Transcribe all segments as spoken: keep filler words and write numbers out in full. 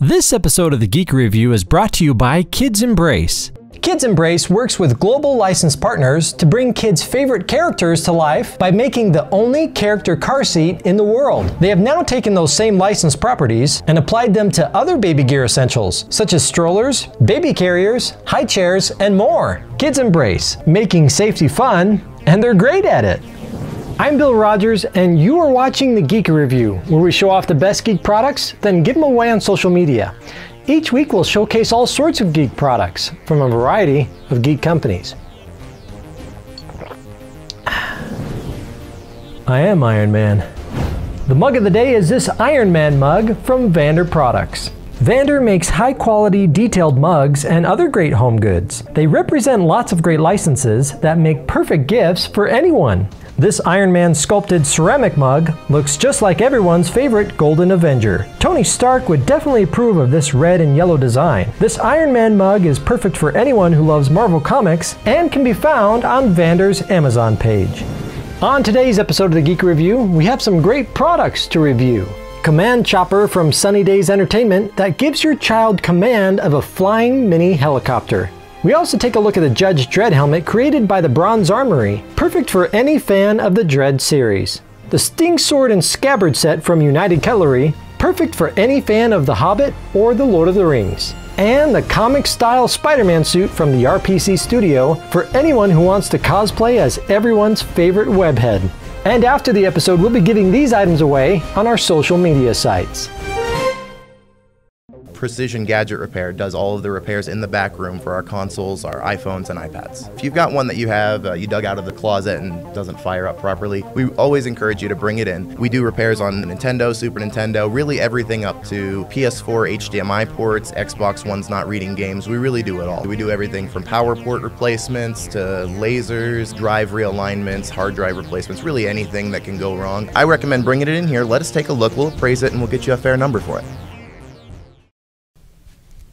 This episode of The Geekery View is brought to you by Kids Embrace. Kids Embrace works with global licensed partners to bring kids' favorite characters to life by making the only character car seat in the world. They have now taken those same licensed properties and applied them to other baby gear essentials, such as strollers, baby carriers, high chairs, and more. Kids Embrace, making safety fun, and they're great at it. I'm Bill Rogers, and you are watching The Geekery View, where we show off the best geek products, then give them away on social media. Each week we'll showcase all sorts of geek products from a variety of geek companies. I am Iron Man. The mug of the day is this Iron Man mug from Vandor Products. Vandor makes high-quality, detailed mugs and other great home goods. They represent lots of great licenses that make perfect gifts for anyone. This Iron Man sculpted ceramic mug looks just like everyone's favorite Golden Avenger. Tony Stark would definitely approve of this red and yellow design. This Iron Man mug is perfect for anyone who loves Marvel Comics and can be found on Vandor's Amazon page. On today's episode of The Geek Review, we have some great products to review. Command Chopper from Sunny Days Entertainment that gives your child command of a flying mini helicopter. We also take a look at the Judge Dredd helmet created by the Bronze Armory, perfect for any fan of the Dredd series. The Sting Sword and Scabbard set from United Cutlery, perfect for any fan of The Hobbit or The Lord of the Rings. And the comic-style Spider-Man suit from the R P C Studio for anyone who wants to cosplay as everyone's favorite webhead. And after the episode, we'll be giving these items away on our social media sites. Precision Gadget Repair does all of the repairs in the back room for our consoles, our iPhones, and iPads. If you've got one that you have, uh, you dug out of the closet and doesn't fire up properly, we always encourage you to bring it in. We do repairs on Nintendo, Super Nintendo, really everything up to P S four H D M I ports, Xbox One's not reading games, we really do it all. We do everything from power port replacements to lasers, drive realignments, hard drive replacements, really anything that can go wrong. I recommend bringing it in here, let us take a look, we'll appraise it, and we'll get you a fair number for it.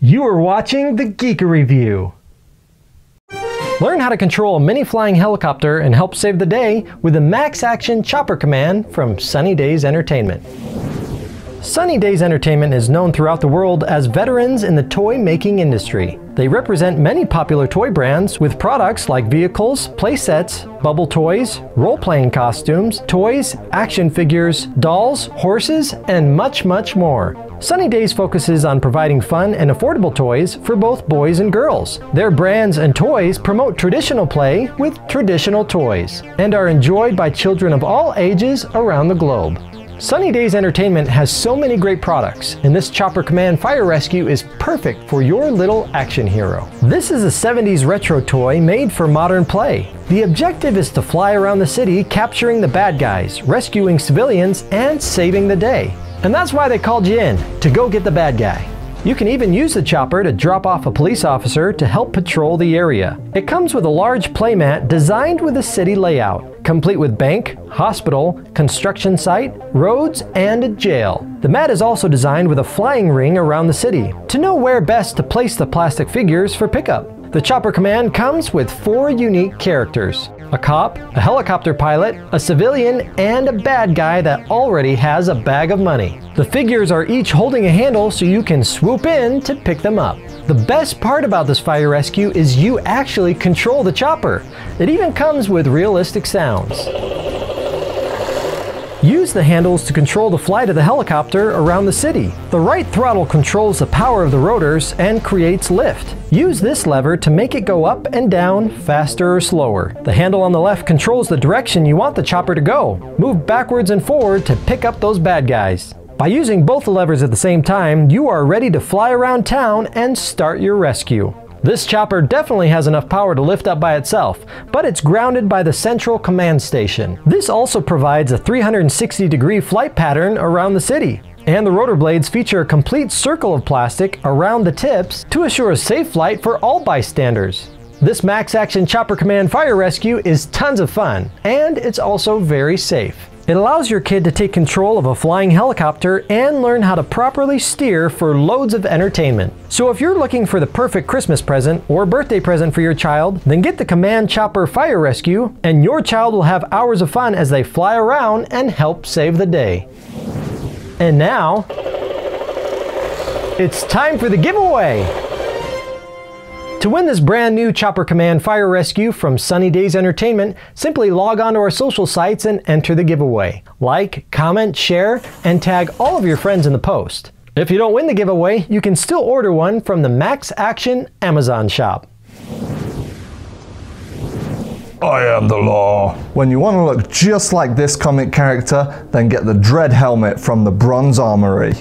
You are watching The Geekery View. Learn how to control a mini flying helicopter and help save the day with the Max Action Chopper Command from Sunny Days Entertainment. Sunny Days Entertainment is known throughout the world as veterans in the toy making industry. They represent many popular toy brands with products like vehicles, play sets, bubble toys, role-playing costumes, toys, action figures, dolls, horses, and much, much more. Sunny Days focuses on providing fun and affordable toys for both boys and girls. Their brands and toys promote traditional play with traditional toys and are enjoyed by children of all ages around the globe. Sunny Days Entertainment has so many great products, and this Chopper Command Fire Rescue is perfect for your little action hero. This is a seventies retro toy made for modern play. The objective is to fly around the city capturing the bad guys, rescuing civilians, and saving the day. And that's why they called you in, to go get the bad guy. You can even use the chopper to drop off a police officer to help patrol the area. It comes with a large playmat designed with a city layout, complete with bank, hospital, construction site, roads, and a jail. The mat is also designed with a flying ring around the city to know where best to place the plastic figures for pickup. The Chopper Command comes with four unique characters: a cop, a helicopter pilot, a civilian, and a bad guy that already has a bag of money. The figures are each holding a handle so you can swoop in to pick them up. The best part about this fire rescue is you actually control the chopper. It even comes with realistic sounds. Use the handles to control the flight of the helicopter around the city. The right throttle controls the power of the rotors and creates lift. Use this lever to make it go up and down, faster or slower. The handle on the left controls the direction you want the chopper to go. Move backwards and forward to pick up those bad guys. By using both the levers at the same time, you are ready to fly around town and start your rescue. This chopper definitely has enough power to lift up by itself, but it's grounded by the central command station. This also provides a three hundred sixty degree flight pattern around the city. And the rotor blades feature a complete circle of plastic around the tips to assure a safe flight for all bystanders. This Max Action Chopper Command Fire Rescue is tons of fun, and it's also very safe. It allows your kid to take control of a flying helicopter and learn how to properly steer for loads of entertainment. So if you're looking for the perfect Christmas present or birthday present for your child, then get the Command Chopper Fire Rescue, and your child will have hours of fun as they fly around and help save the day. And now, it's time for the giveaway! To win this brand new Chopper Command Fire Rescue from Sunny Days Entertainment, simply log on to our social sites and enter the giveaway. Like, comment, share, and tag all of your friends in the post. If you don't win the giveaway, you can still order one from the Max Action Amazon shop. I am the law. When you want to look just like this comic character, then get the Dredd helmet from the Bronze Armory.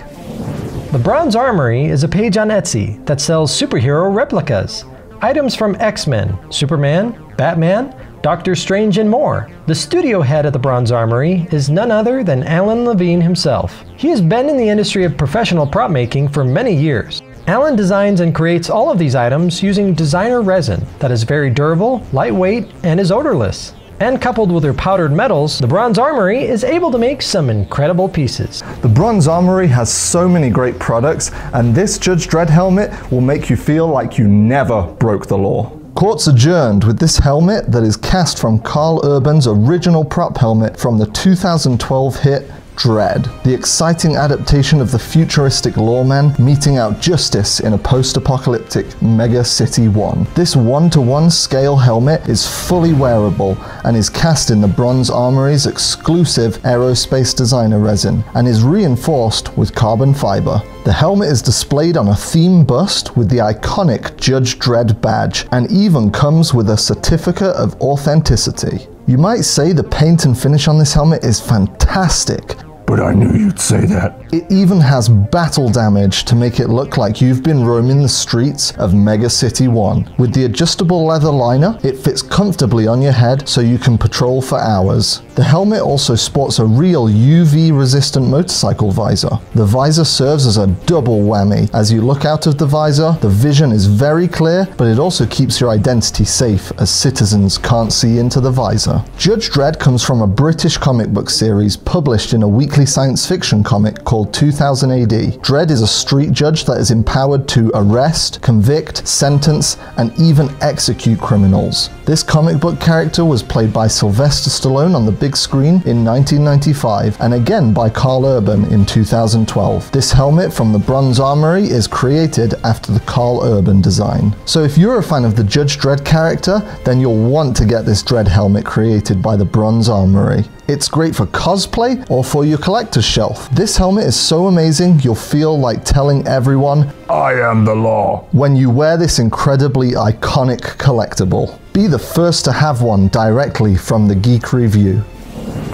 The Bronze Armory is a page on Etsy that sells superhero replicas. Items from X-Men, Superman, Batman, Doctor Strange, and more. The studio head at the Bronze Armory is none other than Alan Levine himself. He has been in the industry of professional prop making for many years. Alan designs and creates all of these items using designer resin that is very durable, lightweight, and is odorless. And coupled with their powdered metals, the Bronze Armory is able to make some incredible pieces. The Bronze Armory has so many great products, and this Judge Dredd helmet will make you feel like you never broke the law. Court's adjourned with this helmet that is cast from Karl Urban's original prop helmet from the two thousand twelve hit Dredd, the exciting adaptation of the futuristic lawman meting out justice in a post-apocalyptic Mega City one. This one to one scale helmet is fully wearable and is cast in the Bronze Armory's exclusive aerospace designer resin and is reinforced with carbon fiber. The helmet is displayed on a theme bust with the iconic Judge Dredd badge and even comes with a certificate of authenticity. You might say the paint and finish on this helmet is fantastic, but I knew you'd say that. It even has battle damage to make it look like you've been roaming the streets of Mega City one. With the adjustable leather liner, it fits comfortably on your head so you can patrol for hours. The helmet also sports a real U V-resistant motorcycle visor. The visor serves as a double whammy. As you look out of the visor, the vision is very clear, but it also keeps your identity safe as citizens can't see into the visor. Judge Dredd comes from a British comic book series published in a weekly science fiction comic called two thousand A D. Dredd is a street judge that is empowered to arrest, convict, sentence, and even execute criminals. This comic book character was played by Sylvester Stallone on the big screen in nineteen ninety-five and again by Karl Urban in two thousand twelve. This helmet from the Bronze Armory is created after the Karl Urban design. So if you're a fan of the Judge Dredd character, then you'll want to get this Dredd helmet created by the Bronze Armory. It's great for cosplay or for your collector's shelf. This helmet is so amazing, you'll feel like telling everyone, I am the law, when you wear this incredibly iconic collectible. Be the first to have one directly from The Geekery View.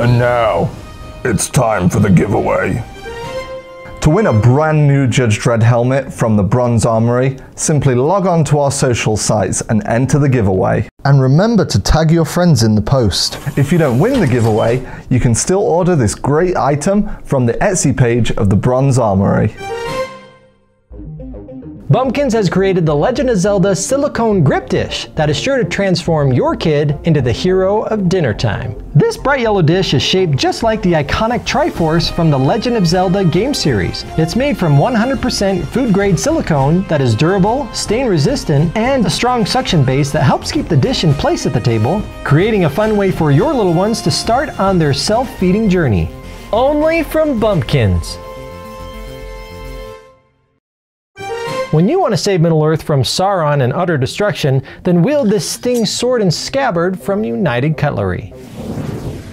And now, it's time for the giveaway. To win a brand new Judge Dredd helmet from the Bronze Armory, simply log on to our social sites and enter the giveaway. And remember to tag your friends in the post. If you don't win the giveaway, you can still order this great item from the Etsy page of the Bronze Armory. Bumpkins has created the Legend of Zelda silicone grip dish that is sure to transform your kid into the hero of dinner time. This bright yellow dish is shaped just like the iconic Triforce from the Legend of Zelda game series. It's made from one hundred percent food-grade silicone that is durable, stain-resistant, and a strong suction base that helps keep the dish in place at the table, creating a fun way for your little ones to start on their self-feeding journey. Only from Bumpkins. When you want to save Middle-earth from Sauron and utter destruction, then wield this Sting Sword and Scabbard from United Cutlery.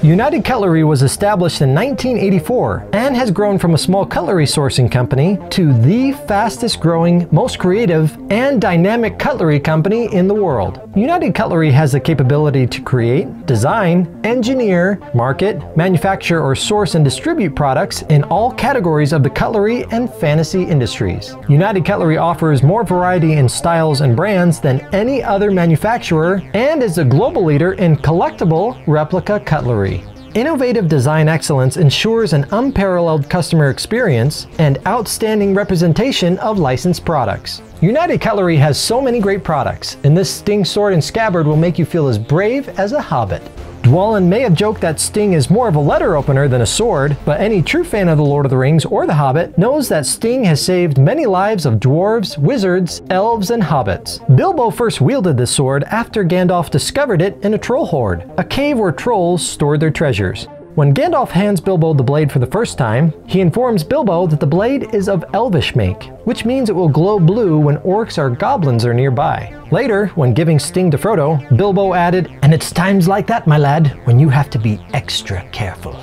United Cutlery was established in nineteen eighty-four and has grown from a small cutlery sourcing company to the fastest growing, most creative, and dynamic cutlery company in the world. United Cutlery has the capability to create, design, engineer, market, manufacture, or source and distribute products in all categories of the cutlery and fantasy industries. United Cutlery offers more variety in styles and brands than any other manufacturer and is a global leader in collectible replica cutlery. Innovative design excellence ensures an unparalleled customer experience and outstanding representation of licensed products. United Cutlery has so many great products, and this Sting Sword and Scabbard will make you feel as brave as a hobbit. Dwallin may have joked that Sting is more of a letter opener than a sword, but any true fan of The Lord of the Rings or The Hobbit knows that Sting has saved many lives of dwarves, wizards, elves, and hobbits. Bilbo first wielded this sword after Gandalf discovered it in a troll horde, a cave where trolls stored their treasures. When Gandalf hands Bilbo the blade for the first time, he informs Bilbo that the blade is of elvish make, which means it will glow blue when orcs or goblins are nearby. Later, when giving Sting to Frodo, Bilbo added, "And it's times like that, my lad, when you have to be extra careful."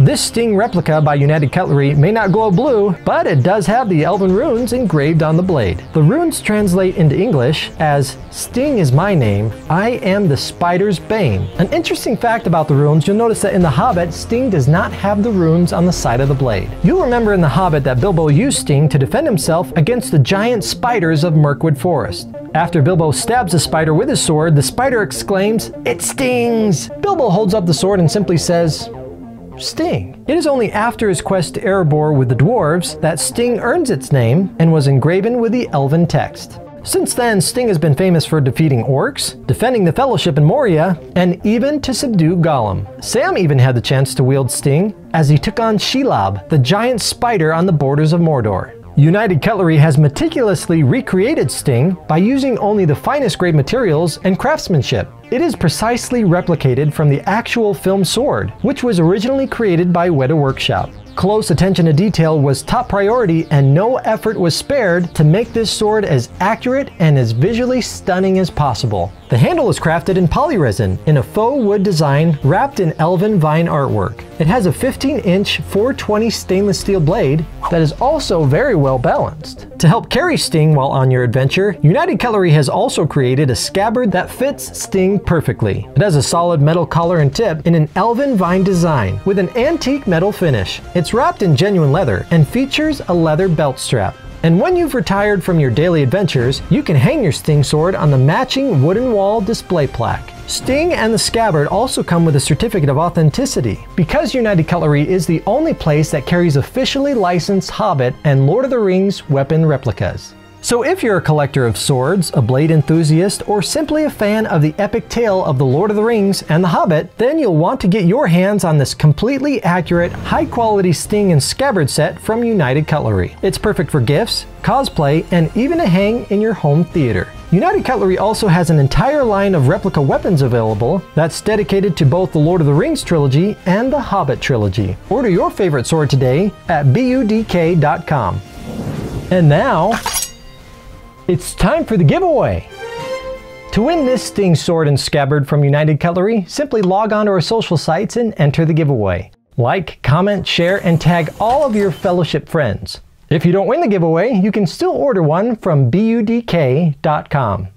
This Sting replica by United Cutlery may not glow blue, but it does have the Elven runes engraved on the blade. The runes translate into English as, "Sting is my name, I am the spider's bane." An interesting fact about the runes, you'll notice that in The Hobbit, Sting does not have the runes on the side of the blade. You'll remember in The Hobbit that Bilbo used Sting to defend himself against the giant spiders of Mirkwood Forest. After Bilbo stabs a spider with his sword, the spider exclaims, "It stings!" Bilbo holds up the sword and simply says, "Sting." It is only after his quest to Erebor with the dwarves that Sting earns its name and was engraven with the Elven text. Since then, Sting has been famous for defeating orcs, defending the Fellowship in Moria, and even to subdue Gollum. Sam even had the chance to wield Sting as he took on Shelob, the giant spider on the borders of Mordor. United Cutlery has meticulously recreated Sting by using only the finest grade materials and craftsmanship. It is precisely replicated from the actual film sword, which was originally created by Weta Workshop. Close attention to detail was top priority, and no effort was spared to make this sword as accurate and as visually stunning as possible. The handle is crafted in polyresin in a faux wood design wrapped in elven vine artwork. It has a fifteen inch four twenty stainless steel blade that is also very well balanced. To help carry Sting while on your adventure, United Cutlery has also created a scabbard that fits Sting perfectly. It has a solid metal collar and tip in an elven vine design with an antique metal finish. It's wrapped in genuine leather and features a leather belt strap. And when you've retired from your daily adventures, you can hang your Sting Sword on the matching wooden wall display plaque. Sting and the Scabbard also come with a certificate of authenticity. Because United Cutlery is the only place that carries officially licensed Hobbit and Lord of the Rings weapon replicas. So if you're a collector of swords, a blade enthusiast, or simply a fan of the epic tale of The Lord of the Rings and The Hobbit, then you'll want to get your hands on this completely accurate, high-quality Sting and Scabbard set from United Cutlery. It's perfect for gifts, cosplay, and even a hang in your home theater. United Cutlery also has an entire line of replica weapons available that's dedicated to both the Lord of the Rings trilogy and the Hobbit trilogy. Order your favorite sword today at B U D K dot com. And now, it's time for the giveaway! To win this Sting Sword and Scabbard from United Cutlery, simply log on to our social sites and enter the giveaway. Like, comment, share, and tag all of your Fellowship friends. If you don't win the giveaway, you can still order one from B U D K dot com.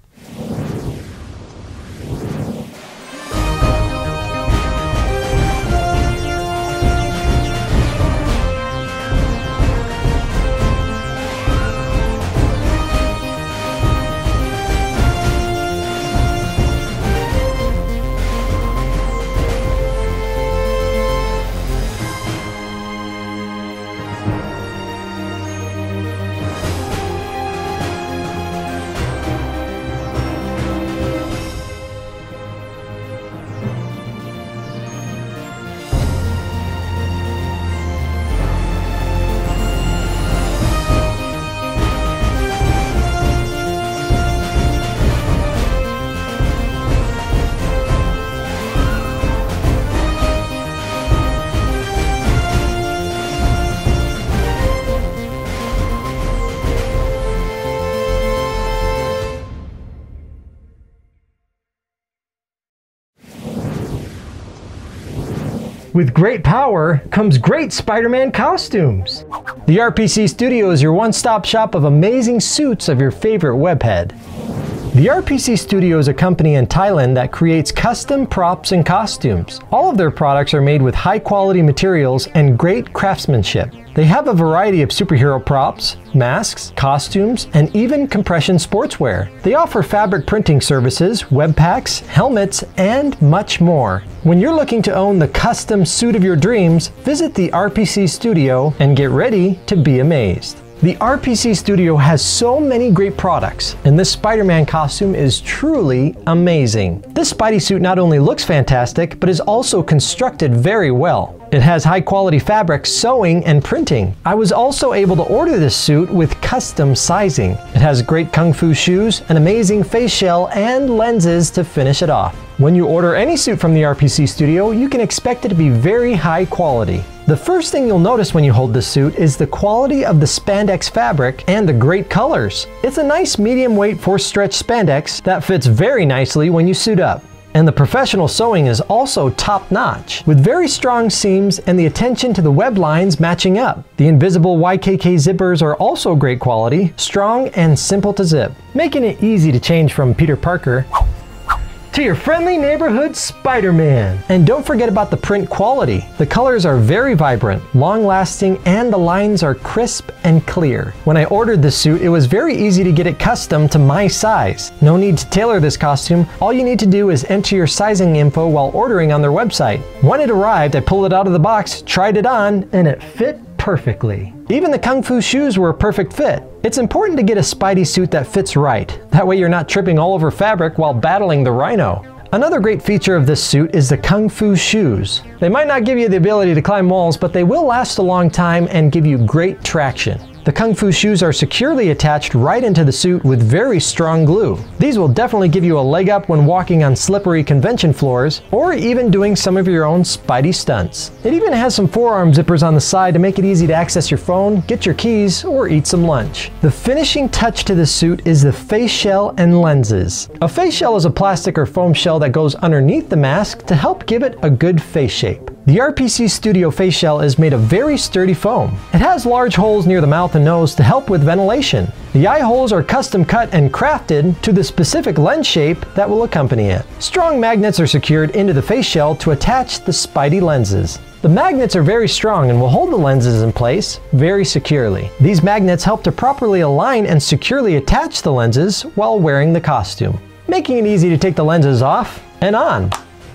With great power comes great Spider-Man costumes. The R P C Studio is your one-stop shop of amazing suits of your favorite webhead. The R P C Studio is a company in Thailand that creates custom props and costumes. All of their products are made with high-quality materials and great craftsmanship. They have a variety of superhero props, masks, costumes, and even compression sportswear. They offer fabric printing services, web packs, helmets, and much more. When you're looking to own the custom suit of your dreams, visit the R P C Studio and get ready to be amazed. The R P C Studio has so many great products, and this Spider-Man costume is truly amazing. This Spidey suit not only looks fantastic, but is also constructed very well. It has high quality fabric, sewing, and printing. I was also able to order this suit with custom sizing. It has great kung fu shoes, an amazing face shell, and lenses to finish it off. When you order any suit from the R P C Studio, you can expect it to be very high quality. The first thing you'll notice when you hold this suit is the quality of the spandex fabric and the great colors. It's a nice medium weight force stretch spandex that fits very nicely when you suit up. And the professional sewing is also top notch, with very strong seams and the attention to the web lines matching up. The invisible Y K K zippers are also great quality, strong and simple to zip, making it easy to change from Peter Parker to your friendly neighborhood Spider-Man. And don't forget about the print quality. The colors are very vibrant, long-lasting, and the lines are crisp and clear. When I ordered this suit, it was very easy to get it custom to my size. No need to tailor this costume. All you need to do is enter your sizing info while ordering on their website. When it arrived, I pulled it out of the box, tried it on, and it fit perfectly. Even the kung fu shoes were a perfect fit. It's important to get a Spidey suit that fits right. That way you're not tripping all over fabric while battling the rhino. Another great feature of this suit is the kung fu shoes. They might not give you the ability to climb walls, but they will last a long time and give you great traction. The kung fu shoes are securely attached right into the suit with very strong glue. These will definitely give you a leg up when walking on slippery convention floors or even doing some of your own Spidey stunts. It even has some forearm zippers on the side to make it easy to access your phone, get your keys, or eat some lunch. The finishing touch to the suit is the face shell and lenses. A face shell is a plastic or foam shell that goes underneath the mask to help give it a good face shape. The R P C Studio face shell is made of very sturdy foam. It has large holes near the mouth and nose to help with ventilation. The eye holes are custom cut and crafted to the specific lens shape that will accompany it. Strong magnets are secured into the face shell to attach the Spidey lenses. The magnets are very strong and will hold the lenses in place very securely. These magnets help to properly align and securely attach the lenses while wearing the costume, making it easy to take the lenses off and on.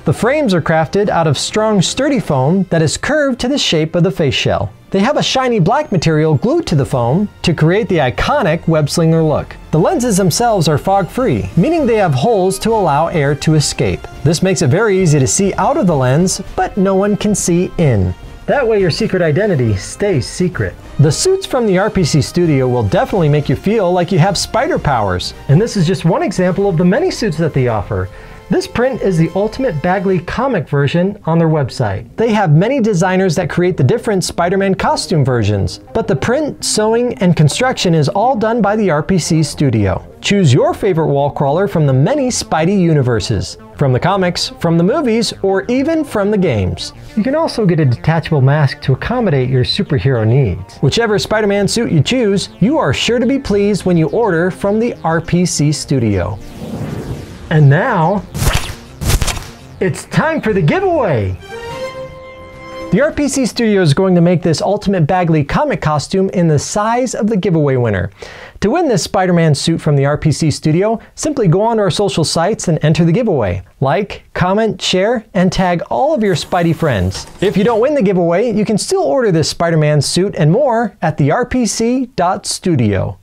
The frames are crafted out of strong, sturdy foam that is curved to the shape of the face shell. They have a shiny black material glued to the foam to create the iconic web-slinger look. The lenses themselves are fog-free, meaning they have holes to allow air to escape. This makes it very easy to see out of the lens, but no one can see in. That way your secret identity stays secret. The suits from the R P C Studio will definitely make you feel like you have spider powers. And this is just one example of the many suits that they offer. This print is the Ultimate Bagley comic version on their website. They have many designers that create the different Spider-Man costume versions, but the print, sewing, and construction is all done by the R P C Studio. Choose your favorite wall crawler from the many Spidey universes, from the comics, from the movies, or even from the games. You can also get a detachable mask to accommodate your superhero needs. Whichever Spider-Man suit you choose, you are sure to be pleased when you order from the R P C Studio. And now, it's time for the giveaway! The R P C Studio is going to make this Ultimate Bagley comic costume in the size of the giveaway winner. To win this Spider-Man suit from the R P C Studio, simply go onto our social sites and enter the giveaway. Like, comment, share, and tag all of your Spidey friends. If you don't win the giveaway, you can still order this Spider-Man suit and more at the R P C dot studio.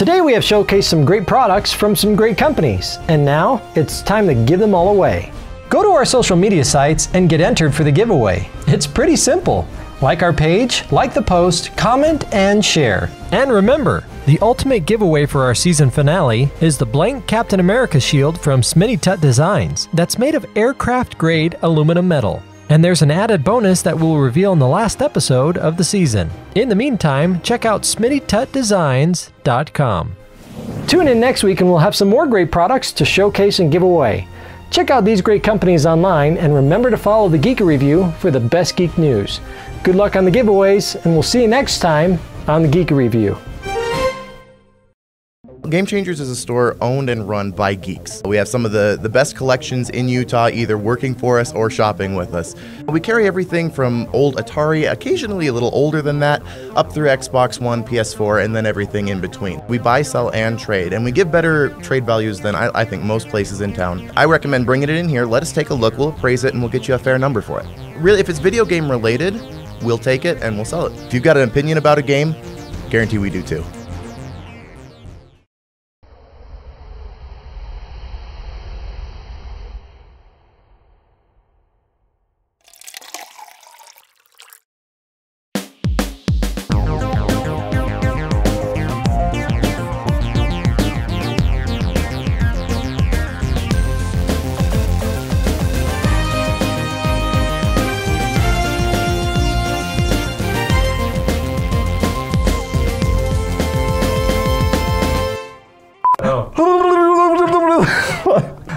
Today we have showcased some great products from some great companies, and now it's time to give them all away. Go to our social media sites and get entered for the giveaway. It's pretty simple. Like our page, like the post, comment, and share. And remember, the ultimate giveaway for our season finale is the blank Captain America shield from Smitty Tut Designs that's made of aircraft-grade aluminum metal. And there's an added bonus that we'll reveal in the last episode of the season. In the meantime, check out Smitty Tut Designs dot com. Tune in next week and we'll have some more great products to showcase and give away. Check out these great companies online and remember to follow The Geekery View for the best geek news. Good luck on the giveaways, and we'll see you next time on The Geekery View. Game Changers is a store owned and run by geeks. We have some of the, the best collections in Utah, either working for us or shopping with us. We carry everything from old Atari, occasionally a little older than that, up through Xbox One, P S four, and then everything in between. We buy, sell, and trade, and we give better trade values than I, I think most places in town. I recommend bringing it in here, let us take a look, we'll appraise it, and we'll get you a fair number for it. Really, if it's video game related, we'll take it and we'll sell it. If you've got an opinion about a game, guarantee we do too.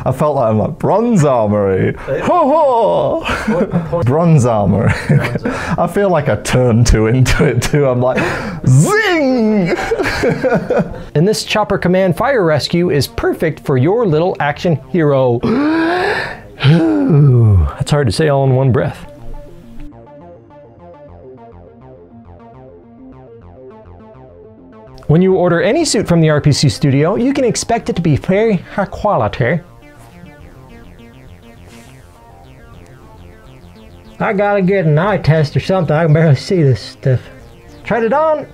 I felt like I'm like Bronze Armory. Ho ho! Bronze Armory. I feel like I turned two into it too. I'm like, zing! And this Chopper Command Fire Rescue is perfect for your little action hero. That's hard to say all in one breath. When you order any suit from the R P C Studio, you can expect it to be very high quality. I gotta get an eye test or something. I can barely see this stuff. Tried it on.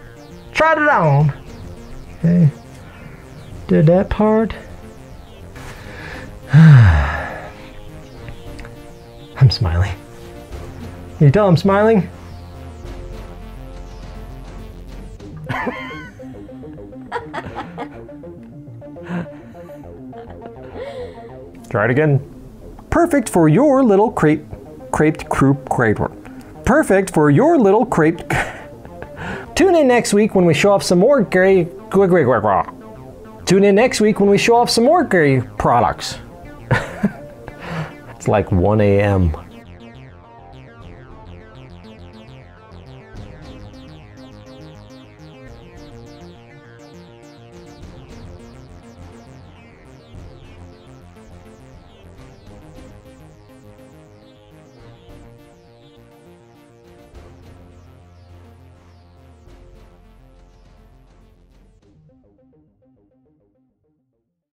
Tried it on. Okay. Did that part. I'm smiling. Can you tell I'm smiling? Try it again. Perfect for your little crepe. Creped croup crater. Perfect for your little crepe. Tune in next week when we show off some more gray. Tune in next week when we show off some more gray products. It's like one A M